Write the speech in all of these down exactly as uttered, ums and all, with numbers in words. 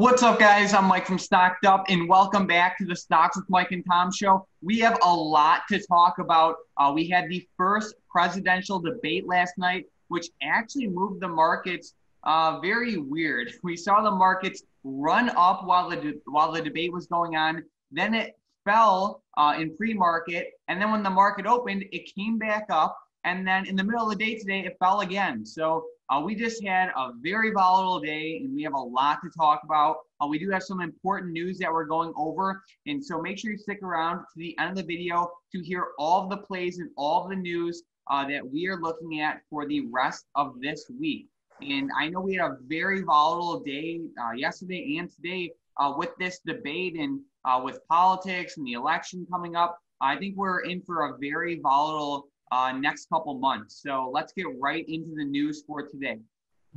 What's up, guys? I'm Mike from Stocked Up, and welcome back to the Stocks with Mike and Tom show. We have a lot to talk about. Uh, we had the first presidential debate last night, which actually moved the markets uh, very weird. We saw the markets run up while the de- while the debate was going on. Then it fell uh, in pre-market, and then when the market opened, it came back up. And then in the middle of the day today, it fell again. So uh, we just had a very volatile day, and we have a lot to talk about. Uh, we do have some important news that we're going over. And so make sure you stick around to the end of the video to hear all of the plays and all of the news uh, that we are looking at for the rest of this week. And I know we had a very volatile day uh, yesterday and today uh, with this debate and uh, with politics and the election coming up. I think we're in for a very volatile Uh, next couple months. So let's get right into the news for today.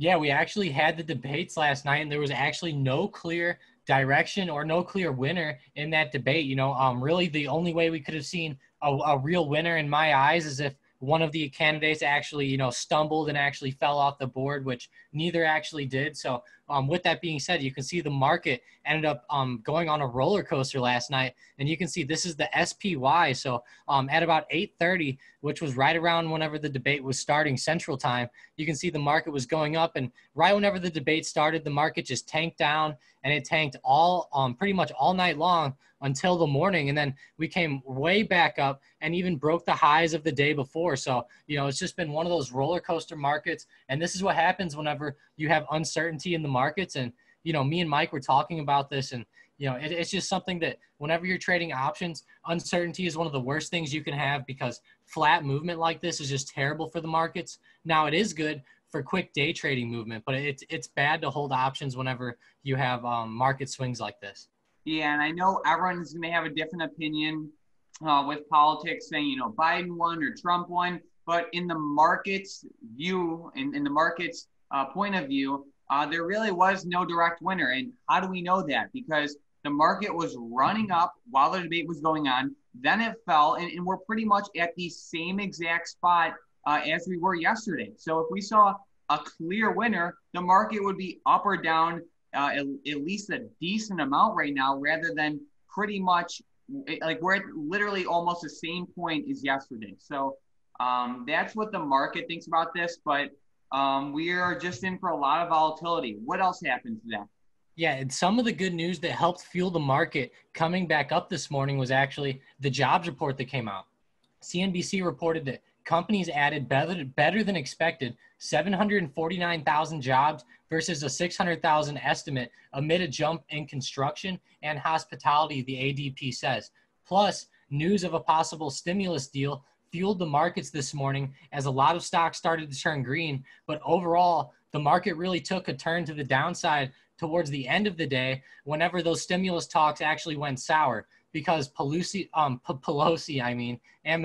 Yeah, we actually had the debates last night, and there was actually no clear direction or no clear winner in that debate. You know, um, really the only way we could have seen a, a real winner in my eyes is if one of the candidates actually, you know, stumbled and actually fell off the board, which neither actually did. So um, with that being said, you can see the market ended up um, going on a roller coaster last night. And you can see this is the S P Y. So um, at about eight thirty, which was right around whenever the debate was starting Central Time, you can see the market was going up. And right whenever the debate started, the market just tanked down, and it tanked all um, pretty much all night long until the morning. And then we came way back up and even broke the highs of the day before. So, you know, it's just been one of those roller coaster markets. And this is what happens whenever you have uncertainty in the markets. And, you know, me and Mike were talking about this, and, you know, it, it's just something that whenever you're trading options, uncertainty is one of the worst things you can have, because flat movement like this is just terrible for the markets. Now, it is good for quick day trading movement, but it's, it's bad to hold options whenever you have um, market swings like this. Yeah, and I know everyone's going to have a different opinion uh, with politics, saying, you know, Biden won or Trump won. But in the market's view, in, in the market's uh, point of view, uh, there really was no direct winner. And how do we know that? Because the market was running up while the debate was going on. Then it fell, and, and we're pretty much at the same exact spot uh, as we were yesterday. So if we saw a clear winner, the market would be up or down Uh, at, at least a decent amount right now, rather than pretty much like we're at literally almost the same point as yesterday. So um, that's what the market thinks about this, but um, we are just in for a lot of volatility. What else happened today? Yeah, and some of the good news that helped fuel the market coming back up this morning was actually the jobs report that came out. C N B C reported that companies added better, better than expected seven hundred forty-nine thousand jobs versus a six hundred thousand estimate, amid a jump in construction and hospitality, the A D P says. Plus, news of a possible stimulus deal fueled the markets this morning as a lot of stocks started to turn green. But overall, the market really took a turn to the downside towards the end of the day whenever those stimulus talks actually went sour, because Pelosi, um, Pelosi I mean, and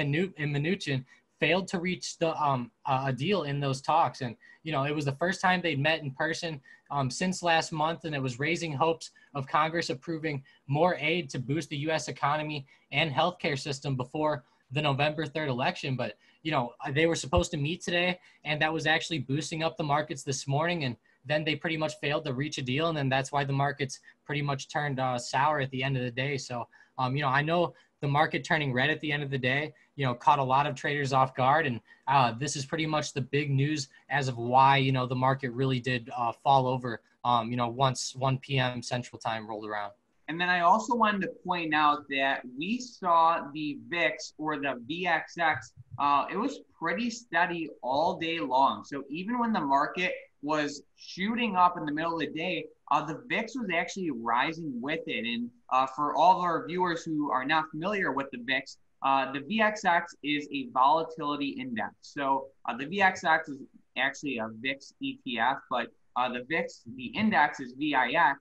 Mnuchin failed to reach the um, a deal in those talks. And, you know, it was the first time they'd met in person um, since last month, and it was raising hopes of Congress approving more aid to boost the U S economy and healthcare system before the November third election. But, you know, they were supposed to meet today, and that was actually boosting up the markets this morning. And then they pretty much failed to reach a deal, and then that's why the markets pretty much turned uh, sour at the end of the day. So, um, you know, I know the market turning red at the end of the day, you know, caught a lot of traders off guard. And uh, this is pretty much the big news as of why, you know, the market really did uh, fall over, um, you know, once one p.m. Central Time rolled around. And then I also wanted to point out that we saw the V I X, or the V X X, uh, it was pretty steady all day long. So even when the market was shooting up in the middle of the day, uh, the V I X was actually rising with it. And uh, for all of our viewers who are not familiar with the V I X, uh, the V X X is a volatility index. So uh, the V X X is actually a V I X E T F, but uh, the V I X, the index, is V I X.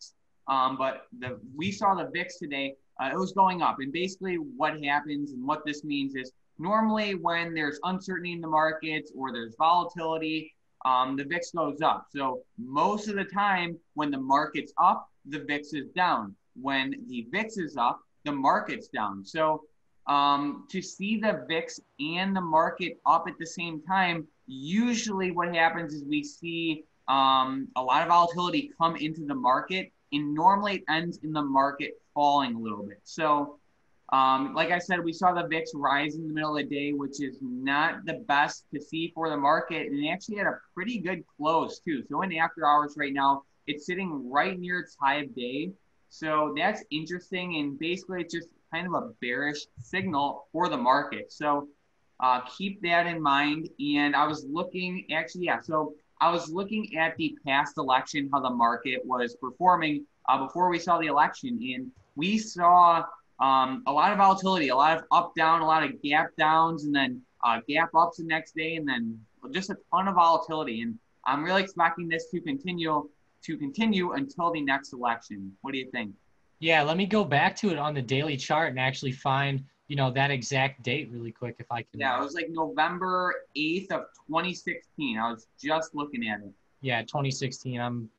Um, but the, we saw the V I X today, uh, it was going up. And basically what happens and what this means is, normally when there's uncertainty in the markets or there's volatility, Um, the V I X goes up. So most of the time when the market's up, the V I X is down. When the V I X is up, the market's down. So um, to see the V I X and the market up at the same time, usually what happens is we see um, a lot of volatility come into the market, and normally it ends in the market falling a little bit. So um, like I said, we saw the V I X rise in the middle of the day, which is not the best to see for the market. And it actually had a pretty good close too. So in the after hours right now, it's sitting right near its high of day. So that's interesting. And basically it's just kind of a bearish signal for the market. So uh, keep that in mind. And I was looking actually, yeah, so I was looking at the past election, how the market was performing uh, before we saw the election. And we saw um, a lot of volatility, a lot of up down, a lot of gap downs, and then uh, gap ups the next day, and then just a ton of volatility. And I'm really expecting this to continue to continue until the next election. What do you think? Yeah, let me go back to it on the daily chart and actually find, you know, that exact date really quick if I can. Yeah, it was like November eighth of twenty sixteen. I was just looking at it. Yeah, twenty sixteen. I'm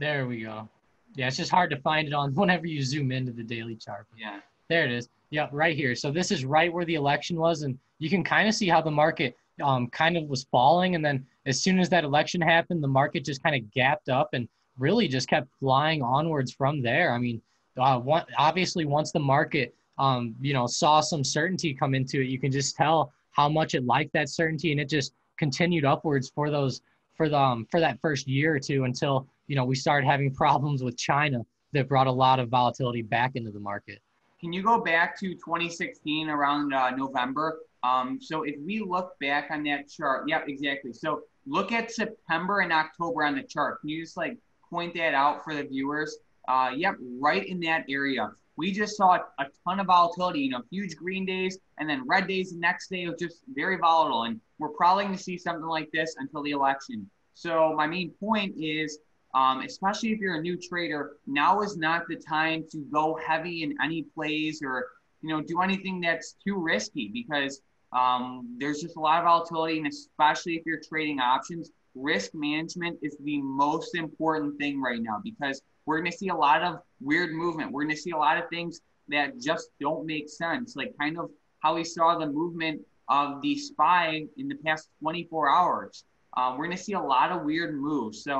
there we go. Yeah, it's just hard to find it on whenever you zoom into the daily chart. Yeah. There it is. Yeah, right here. So this is right where the election was, and you can kind of see how the market um kind of was falling, and then as soon as that election happened, the market just kind of gapped up and really just kept flying onwards from there. I mean, Uh, one, obviously, once the market, um, you know, saw some certainty come into it, you can just tell how much it liked that certainty, and it just continued upwards for those, for the, um, for that first year or two until, you know, we started having problems with China that brought a lot of volatility back into the market. Can you go back to twenty sixteen around uh, November? Um, so if we look back on that chart, yep, exactly. So look at September and October on the chart. Can you just like point that out for the viewers? Uh, yep, right in that area. We just saw a ton of volatility, you know, huge green days and then red days the next day. It was just very volatile. And we're probably going to see something like this until the election. So my main point is, um, especially if you're a new trader, now is not the time to go heavy in any plays or, you know, do anything that's too risky because um, there's just a lot of volatility. And especially if you're trading options, risk management is the most important thing right now because we're going to see a lot of weird movement. We're going to see a lot of things that just don't make sense. Like kind of how we saw the movement of the S P Y in the past twenty-four hours. Uh, we're going to see a lot of weird moves. So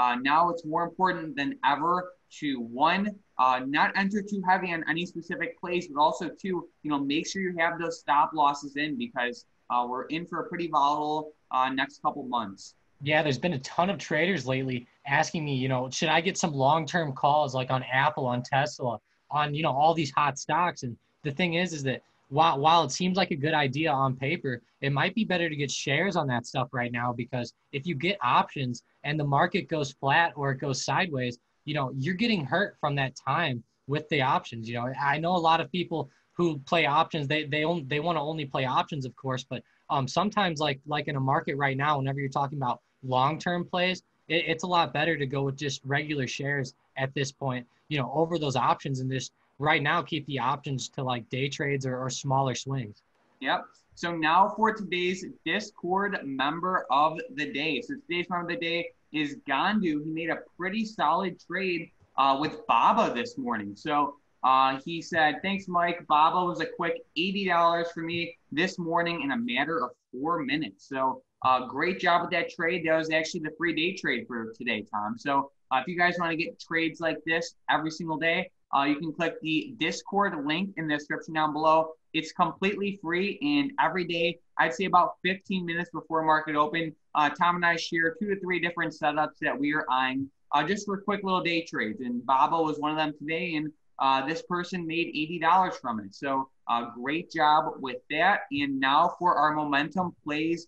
uh, now it's more important than ever to one, uh, not enter too heavy on any specific plays, but also two, you know, make sure you have those stop losses in because uh, we're in for a pretty volatile uh, next couple months. Yeah, there's been a ton of traders lately asking me, you know, should I get some long-term calls like on Apple, on Tesla, on, you know, all these hot stocks? And the thing is, is that while, while it seems like a good idea on paper, it might be better to get shares on that stuff right now, because if you get options and the market goes flat or it goes sideways, you know, you're getting hurt from that time with the options. You know, I know a lot of people who play options, they, they, only, they want to only play options, of course, but um, sometimes like, like in a market right now, whenever you're talking about long-term plays, it, it's a lot better to go with just regular shares at this point, you know, over those options, and just right now keep the options to like day trades or, or smaller swings. Yep. So now for today's Discord member of the day. So today's member of the day is Gandu. He made a pretty solid trade uh, with B A B A this morning. So uh, he said, thanks, Mike. B A B A was a quick eighty dollars for me this morning in a matter of four minutes. So Uh, great job with that trade. That was actually the free day trade for today, Tom. So uh, if you guys want to get trades like this every single day, uh, you can click the Discord link in the description down below. It's completely free, and every day, I'd say about fifteen minutes before market open, uh, Tom and I share two to three different setups that we are eyeing uh, just for quick little day trades. And B A B A was one of them today, and uh, this person made eighty dollars from it. So uh, great job with that. And now for our momentum plays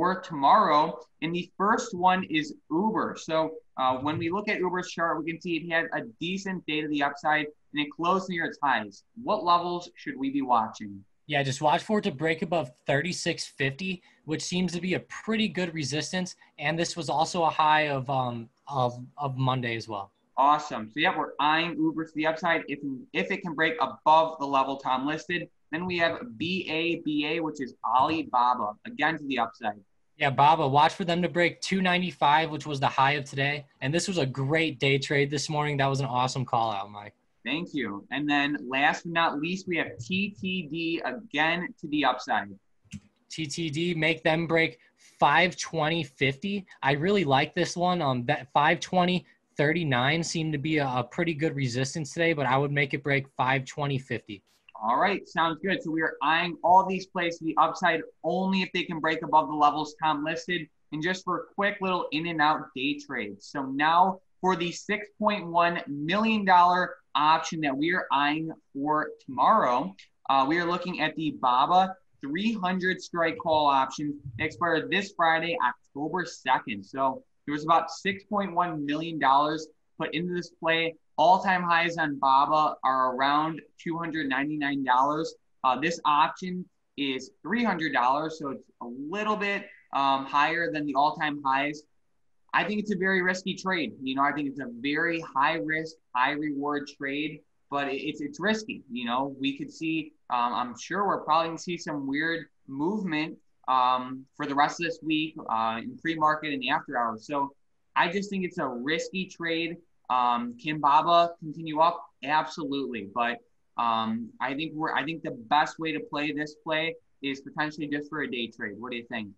for tomorrow, and the first one is Uber. So uh, when we look at Uber's chart, we can see it had a decent day to the upside, and it closed near its highs. What levels should we be watching? Yeah, just watch for it to break above thirty-six fifty, which seems to be a pretty good resistance, and this was also a high of um of, of Monday as well. Awesome. So yeah, we're eyeing Uber to the upside. If if it can break above the level Tom listed. Then we have B A B A, which is Alibaba, again to the upside. Yeah, B A B A, watch for them to break two ninety-five, which was the high of today. And this was a great day trade this morning. That was an awesome call out, Mike. Thank you. And then last but not least, we have T T D, again to the upside. T T D, make them break five twenty fifty. I really like this one. Um, that five twenty thirty-nine seemed to be a, a pretty good resistance today, but I would make it break five twenty fifty. All right, sounds good. So we are eyeing all these plays to the upside only if they can break above the levels Tom listed, and just for a quick little in and out day trade. So now for the six point one million dollars option that we are eyeing for tomorrow, uh, we are looking at the BABA three hundred strike call option that expires this Friday, October second. So there was about six point one million dollars put into this play. All-time highs on BABA are around two hundred ninety-nine dollars. Uh, this option is three hundred dollars, so it's a little bit um, higher than the all-time highs. I think it's a very risky trade. You know, I think it's a very high-risk, high-reward trade, but it's it's risky. You know, we could see, um, I'm sure we're probably going to see some weird movement um, for the rest of this week uh, in pre-market and after hours. So I just think it's a risky trade. Um, can BABA continue up? Absolutely. But um, I think we're, I think the best way to play this play is potentially just for a day trade. What do you think?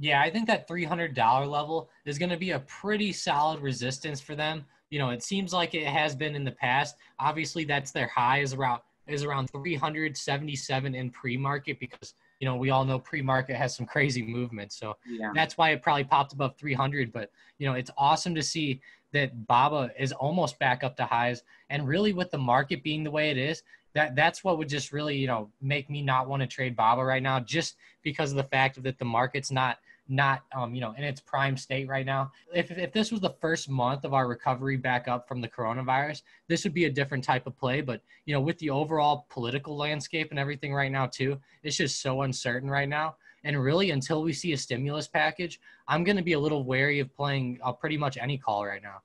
Yeah, I think that three hundred dollars level is going to be a pretty solid resistance for them. You know, it seems like it has been in the past. Obviously that's their high is around, is around three hundred seventy-seven in pre-market, because, you know, we all know pre-market has some crazy movement. So yeah, that's why it probably popped above three hundred, but you know, it's awesome to see that BABA is almost back up to highs. And really with the market being the way it is, that that's what would just really, you know, make me not want to trade BABA right now, just because of the fact that the market's not, not, um, you know, in its prime state right now. If, if this was the first month of our recovery back up from the coronavirus, this would be a different type of play. But, you know, with the overall political landscape and everything right now too, it's just so uncertain right now. And really, until we see a stimulus package, I'm going to be a little wary of playing uh, pretty much any call right now.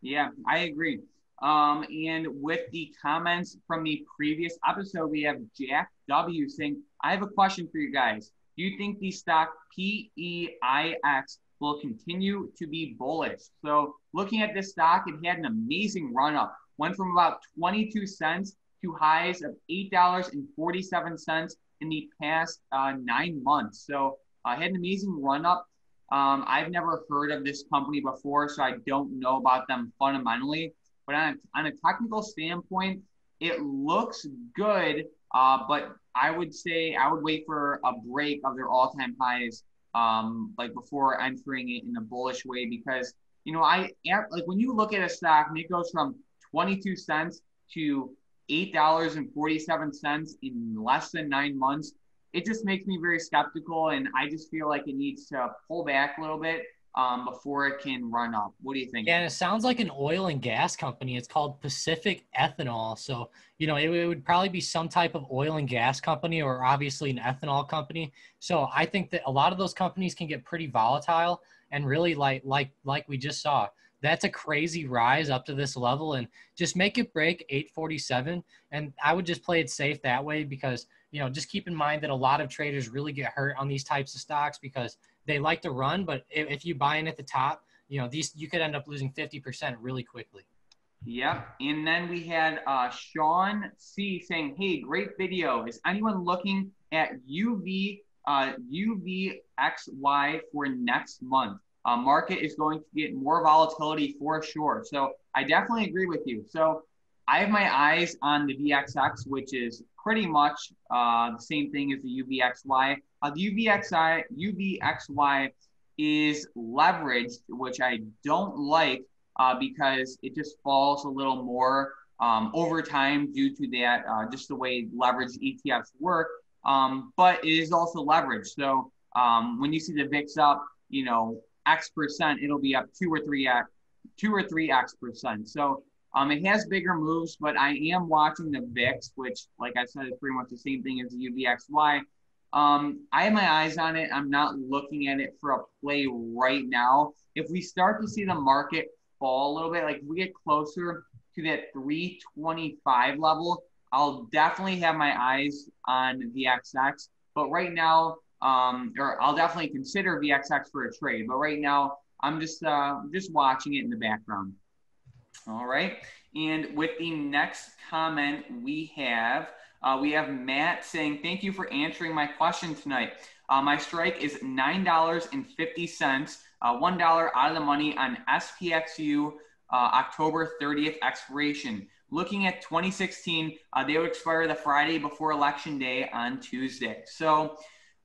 Yeah, I agree. Um, and with the comments from the previous episode, we have Jack W saying, I have a question for you guys. Do you think the stock P E I X will continue to be bullish? So looking at this stock, it had an amazing run up. Went from about twenty-two cents to highs of eight dollars and forty-seven cents. in the past uh, nine months. So I uh, had an amazing run up. Um, I've never heard of this company before, so I don't know about them fundamentally, but on a, on a technical standpoint, it looks good. Uh, but I would say I would wait for a break of their all time highs um, like before entering it in a bullish way, because, you know, I like when you look at a stock and it goes from twenty-two cents to eight dollars and forty-seven cents in less than nine months, it just makes me very skeptical. And I just feel like it needs to pull back a little bit um, before it can run up. What do you think? Yeah, and it sounds like an oil and gas company. It's called Pacific Ethanol. So, you know, it, it would probably be some type of oil and gas company, or obviously an ethanol company. So I think that a lot of those companies can get pretty volatile, and really like, like, like we just saw, that's a crazy rise up to this level, and just make it break eight forty-seven. And I would just play it safe that way, because, you know, just keep in mind that a lot of traders really get hurt on these types of stocks because they like to run. But if you buy in at the top, you know, these, you could end up losing fifty percent really quickly. Yep. And then we had uh, Sean C saying, hey, great video. Is anyone looking at U V, uh, U V X Y for next month? Uh, market is going to get more volatility for sure. So I definitely agree with you. So I have my eyes on the V X X, which is pretty much uh, the same thing as the U V X Y. Uh, the U V X Y, U V X Y is leveraged, which I don't like uh, because it just falls a little more um, over time due to that, uh, just the way leveraged E T Fs work. Um, but it is also leveraged. So um, when you see the V I X up, you know, X percent, it'll be up two or three X, two or three X percent. So um, it has bigger moves, but I am watching the V I X, which, like I said, is pretty much the same thing as the U V X Y. Um, I have my eyes on it. I'm not looking at it for a play right now. If we start to see the market fall a little bit, like if we get closer to that three twenty-five level, I'll definitely have my eyes on V X X. But right now, Um, or I'll definitely consider V X X for a trade, but right now I'm just uh, just watching it in the background. All right, and with the next comment we have, uh, we have Matt saying, thank you for answering my question tonight. Uh, my strike is nine dollars and fifty cents, uh, one dollar out of the money on S P X U uh, October thirtieth expiration. Looking at twenty sixteen, uh, they would expire the Friday before Election Day on Tuesday. So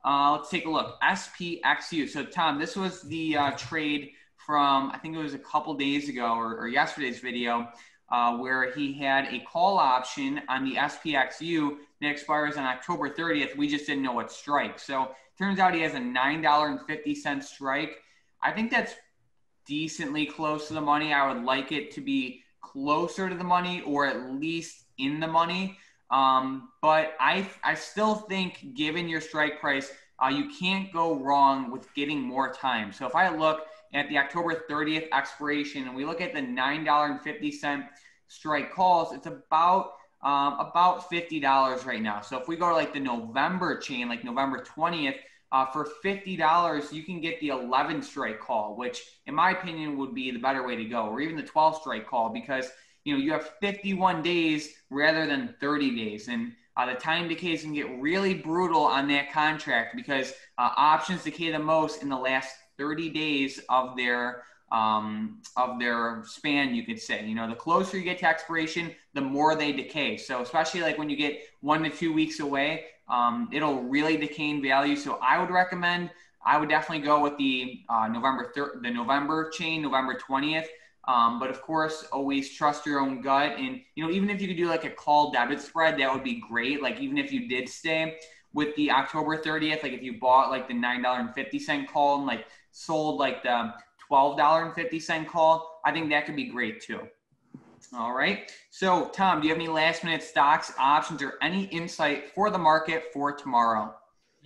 uh, let's take a look. S P X U. So Tom, this was the uh, trade from, I think it was a couple days ago or, or yesterday's video, uh, where he had a call option on the S P X U that expires on October thirtieth. We just didn't know what strike. So turns out he has a nine dollars and fifty cents strike. I think that's decently close to the money. I would like it to be closer to the money or at least in the money. Um, but I, I still think given your strike price, uh, you can't go wrong with getting more time. So if I look at the October thirtieth expiration and we look at the nine dollars and fifty cents strike calls, it's about, um, about fifty dollars right now. So if we go to like the November chain, like November twentieth, Uh, for fifty dollars, you can get the eleven strike call, which in my opinion would be the better way to go, or even the twelve strike call, because you know you have fifty-one days rather than thirty days. And uh, the time decays can get really brutal on that contract because uh, options decay the most in the last thirty days of their um, of their span, you could say. You know, the closer you get to expiration, the more they decay. So especially like when you get one to two weeks away, Um, it'll really decay in value. So I would recommend, I would definitely go with the uh, November third, the November chain, November twentieth. Um, but of course, always trust your own gut. And, you know, even if you could do like a call debit spread, that would be great. Like even if you did stay with the October thirtieth, like if you bought like the nine dollars and fifty cents call and like sold like the twelve dollars and fifty cents call, I think that could be great too. All right. So, Tom, do you have any last minute stocks, options, or any insight for the market for tomorrow?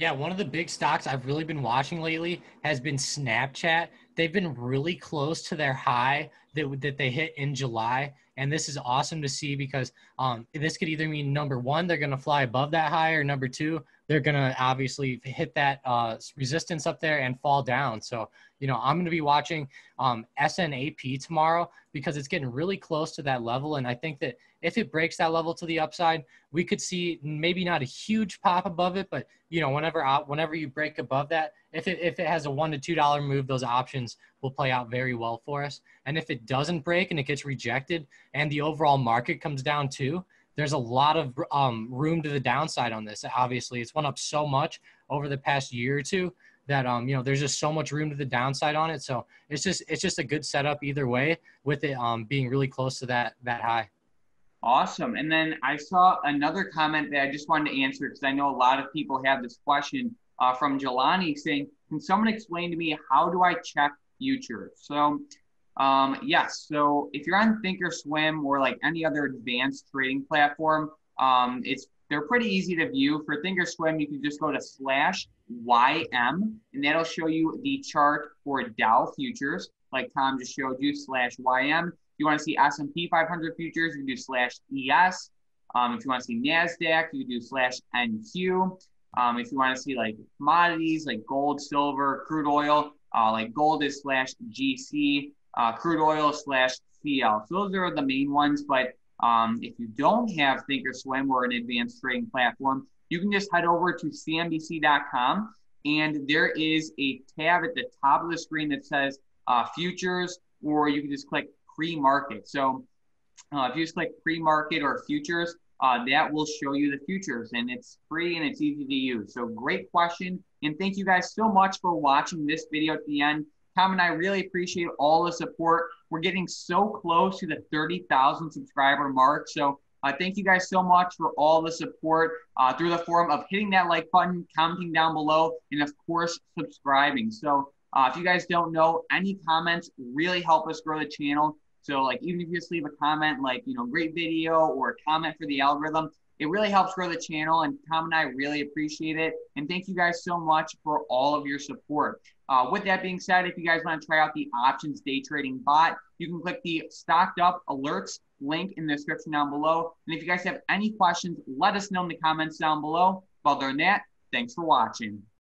Yeah, one of the big stocks I've really been watching lately has been Snapchat. They've been really close to their high that, that they hit in July. And this is awesome to see because um, this could either mean, number one, they're going to fly above that high, or number two, they're going to obviously hit that uh, resistance up there and fall down. So, you know, I'm going to be watching um, S N A P tomorrow because it's getting really close to that level. And I think that if it breaks that level to the upside, we could see maybe not a huge pop above it, but, you know, whenever whenever you break above that, if it, if it has a one dollar to two dollars move, those options will play out very well for us. And if it doesn't break and it gets rejected and the overall market comes down too, there's a lot of um, room to the downside on this. Obviously, it's went up so much over the past year or two that um, you know, there's just so much room to the downside on it. So it's just it's just a good setup either way, with it um, being really close to that that high. Awesome. And then I saw another comment that I just wanted to answer because I know a lot of people have this question uh, from Jelani saying, "Can someone explain to me how do I check futures?" So. Um, yes. So if you're on Thinkorswim or like any other advanced trading platform, um, it's, they're pretty easy to view. For Thinkorswim, you can just go to slash Y M and that'll show you the chart for Dow futures. Like Tom just showed you, slash Y M. If you want to see S and P five hundred futures, you can do slash E S. Um, if you want to see NASDAQ, you can do slash N Q. Um, if you want to see like commodities, like gold, silver, crude oil, uh, like gold is slash G C. Uh, crude oil slash C L. So those are the main ones. But um, if you don't have Thinkorswim or an advanced trading platform, you can just head over to C N B C dot com. And there is a tab at the top of the screen that says uh, futures, or you can just click pre-market. So uh, if you just click pre-market or futures, uh, that will show you the futures. And it's free and it's easy to use. So great question. And thank you guys so much for watching this video at the end. Tom and I really appreciate all the support. We're getting so close to the thirty thousand subscriber mark. So uh, thank you guys so much for all the support uh, through the form of hitting that like button, commenting down below, and of course, subscribing. So uh, if you guys don't know, any comments really help us grow the channel. So like even if you just leave a comment like, you know, great video or a comment for the algorithm, it really helps grow the channel, and Tom and I really appreciate it. And thank you guys so much for all of your support. Uh, with that being said, if you guys want to try out the options day trading bot, you can click the stocked up alerts link in the description down below. And if you guys have any questions, let us know in the comments down below. But other than that, thanks for watching.